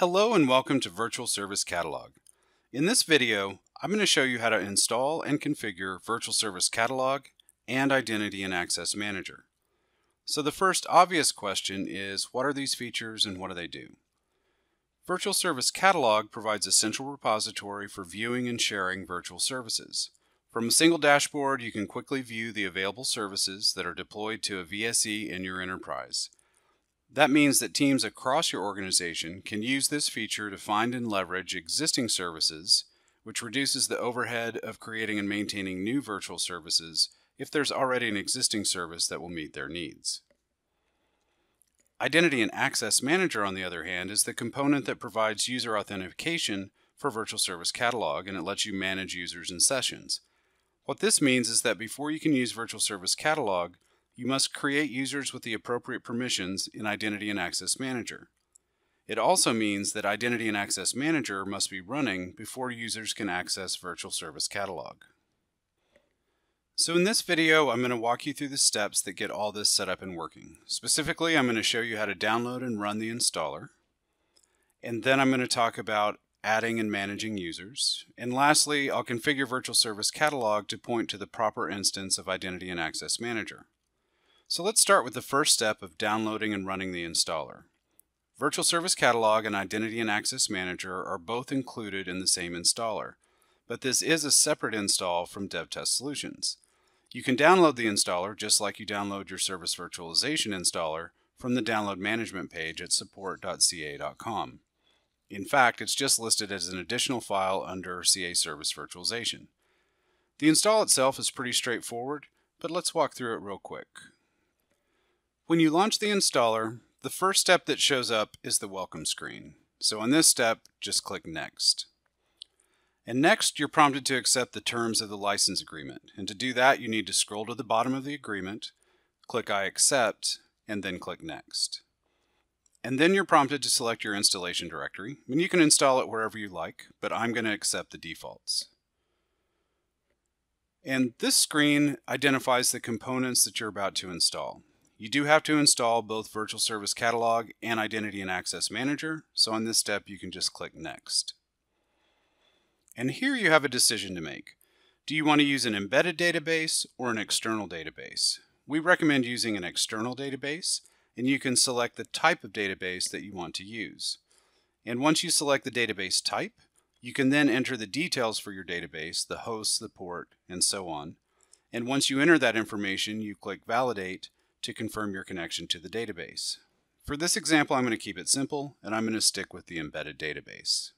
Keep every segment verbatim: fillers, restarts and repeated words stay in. Hello and welcome to Virtual Service Catalog. In this video, I'm going to show you how to install and configure Virtual Service Catalog and Identity and Access Manager. So the first obvious question is, what are these features and what do they do? Virtual Service Catalog provides a central repository for viewing and sharing virtual services. From a single dashboard, you can quickly view the available services that are deployed to a V S E in your enterprise. That means that teams across your organization can use this feature to find and leverage existing services, which reduces the overhead of creating and maintaining new virtual services if there's already an existing service that will meet their needs. Identity and Access Manager, on the other hand, is the component that provides user authentication for Virtual Service Catalog, and it lets you manage users and sessions. What this means is that before you can use Virtual Service Catalog, you must create users with the appropriate permissions in Identity and Access Manager. It also means that Identity and Access Manager must be running before users can access Virtual Service Catalog. So in this video, I'm going to walk you through the steps that get all this set up and working. Specifically, I'm going to show you how to download and run the installer. And then I'm going to talk about adding and managing users. And lastly, I'll configure Virtual Service Catalog to point to the proper instance of Identity and Access Manager. So let's start with the first step of downloading and running the installer. Virtual Service Catalog and Identity and Access Manager are both included in the same installer, but this is a separate install from DevTest Solutions. You can download the installer just like you download your service virtualization installer from the download management page at support dot c a dot com. In fact, it's just listed as an additional file under C A Service Virtualization. The install itself is pretty straightforward, but let's walk through it real quick. When you launch the installer, the first step that shows up is the welcome screen. So on this step, just click Next. And next, you're prompted to accept the terms of the license agreement. And to do that, you need to scroll to the bottom of the agreement, click I accept, and then click Next. And then you're prompted to select your installation directory. And you can install it wherever you like, but I'm going to accept the defaults. And this screen identifies the components that you're about to install. You do have to install both Virtual Service Catalog and Identity and Access Manager, so on this step you can just click Next. And here you have a decision to make. Do you want to use an embedded database or an external database? We recommend using an external database, and you can select the type of database that you want to use. And once you select the database type, you can then enter the details for your database, the host, the port, and so on. And once you enter that information, you click Validate to confirm your connection to the database. For this example, I'm going to keep it simple, and I'm going to stick with the embedded database.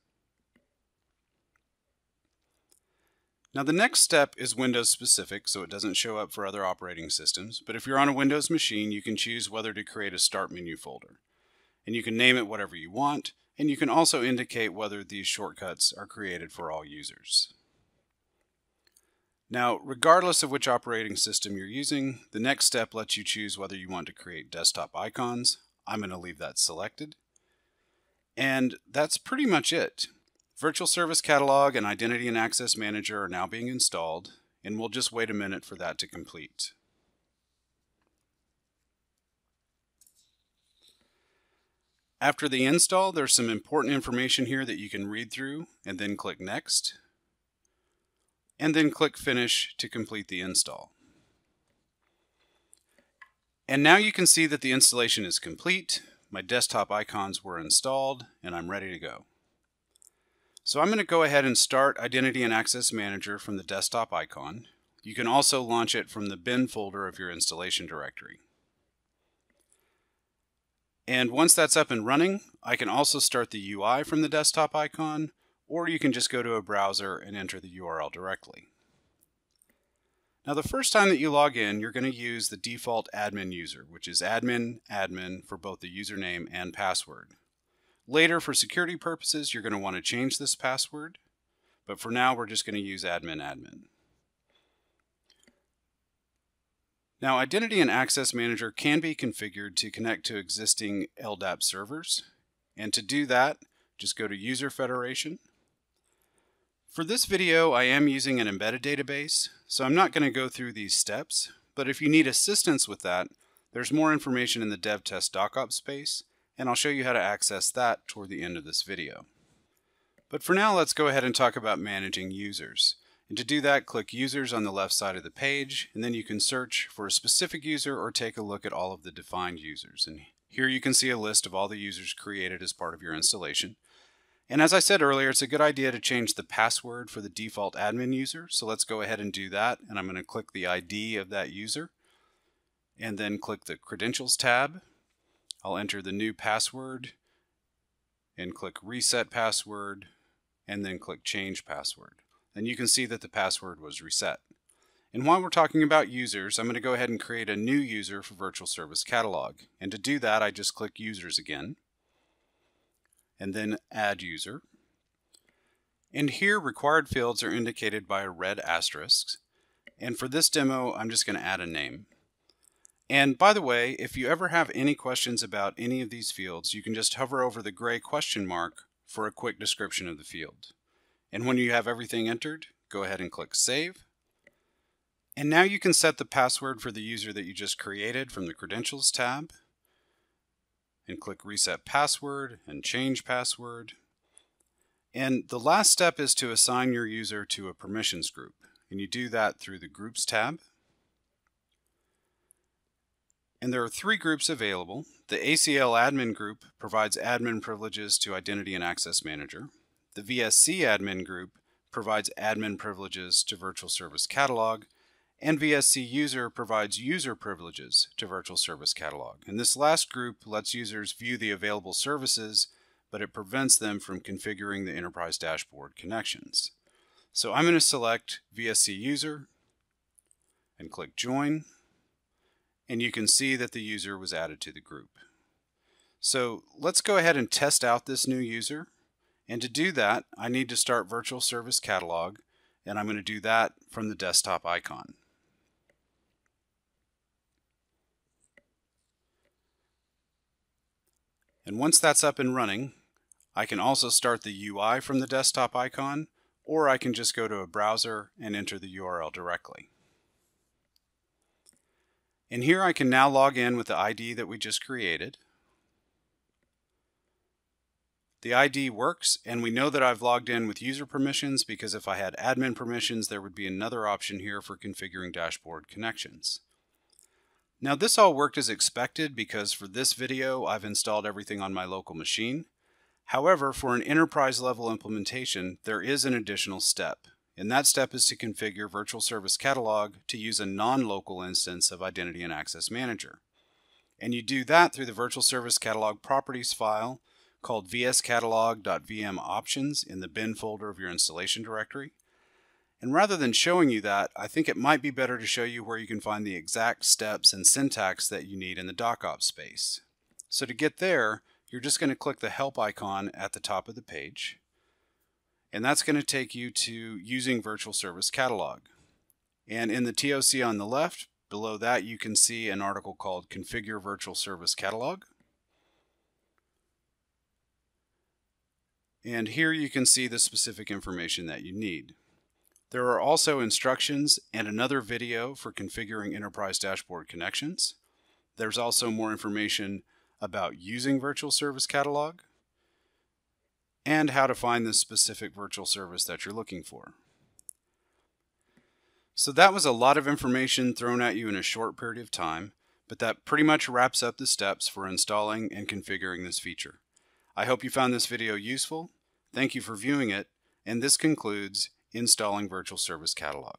Now the next step is Windows specific, so it doesn't show up for other operating systems, but if you're on a Windows machine, you can choose whether to create a Start Menu folder. And you can name it whatever you want, and you can also indicate whether these shortcuts are created for all users. Now, regardless of which operating system you're using, the next step lets you choose whether you want to create desktop icons. I'm going to leave that selected. And that's pretty much it. Virtual Service Catalog and Identity and Access Manager are now being installed, and we'll just wait a minute for that to complete. After the install, there's some important information here that you can read through, and then click Next, and then click Finish to complete the install. And now you can see that the installation is complete, my desktop icons were installed, and I'm ready to go. So I'm going to go ahead and start Identity and Access Manager from the desktop icon. You can also launch it from the bin folder of your installation directory. And once that's up and running, I can also start the U I from the desktop icon, or you can just go to a browser and enter the U R L directly. Now the first time that you log in, you're going to use the default admin user, which is admin, admin for both the username and password. Later, for security purposes, you're going to want to change this password, but for now we're just going to use admin, admin. Now Identity and Access Manager can be configured to connect to existing L D A P servers, and to do that, just go to User Federation. For this video, I am using an embedded database, so I'm not going to go through these steps, but if you need assistance with that, there's more information in the DevTest DocOps space, and I'll show you how to access that toward the end of this video. But for now, let's go ahead and talk about managing users. And to do that, click Users on the left side of the page, and then you can search for a specific user or take a look at all of the defined users. And here you can see a list of all the users created as part of your installation. And as I said earlier, it's a good idea to change the password for the default admin user. So let's go ahead and do that. And I'm going to click the I D of that user and then click the Credentials tab. I'll enter the new password and click Reset Password and then click Change Password. And you can see that the password was reset. And while we're talking about users, I'm going to go ahead and create a new user for Virtual Service Catalog. And to do that, I just click Users again, and then Add User. And here, required fields are indicated by a red asterisk. And for this demo, I'm just going to add a name. And by the way, if you ever have any questions about any of these fields, you can just hover over the gray question mark for a quick description of the field. And when you have everything entered, go ahead and click Save. And now you can set the password for the user that you just created from the Credentials tab, and click Reset Password and Change Password. And the last step is to assign your user to a permissions group. And you do that through the Groups tab. And there are three groups available. The A C L Admin group provides admin privileges to Identity and Access Manager. The V S C Admin group provides admin privileges to Virtual Service Catalog. And V S C User provides user privileges to Virtual Service Catalog. And this last group lets users view the available services, but it prevents them from configuring the Enterprise Dashboard connections. So I'm going to select V S C User and click Join. And you can see that the user was added to the group. So let's go ahead and test out this new user. And to do that, I need to start Virtual Service Catalog. And I'm going to do that from the desktop icon. And once that's up and running, I can also start the U I from the desktop icon, or I can just go to a browser and enter the U R L directly. And here I can now log in with the I D that we just created. The I D works, and we know that I've logged in with user permissions because if I had admin permissions, there would be another option here for configuring dashboard connections. Now this all worked as expected because for this video, I've installed everything on my local machine. However, for an enterprise level implementation, there is an additional step. And that step is to configure Virtual Service Catalog to use a non-local instance of Identity and Access Manager. And you do that through the Virtual Service Catalog properties file called v s catalog dot v m options in the bin folder of your installation directory. And rather than showing you that, I think it might be better to show you where you can find the exact steps and syntax that you need in the DocOps space. So to get there, you're just going to click the help icon at the top of the page. And that's going to take you to using Virtual Service Catalog. And in the T O C on the left, below that you can see an article called Configure Virtual Service Catalog. And here you can see the specific information that you need. There are also instructions and another video for configuring Enterprise Dashboard connections. There's also more information about using Virtual Service Catalog and how to find the specific virtual service that you're looking for. So that was a lot of information thrown at you in a short period of time, but that pretty much wraps up the steps for installing and configuring this feature. I hope you found this video useful. Thank you for viewing it, and this concludes Installing Virtual Service Catalog.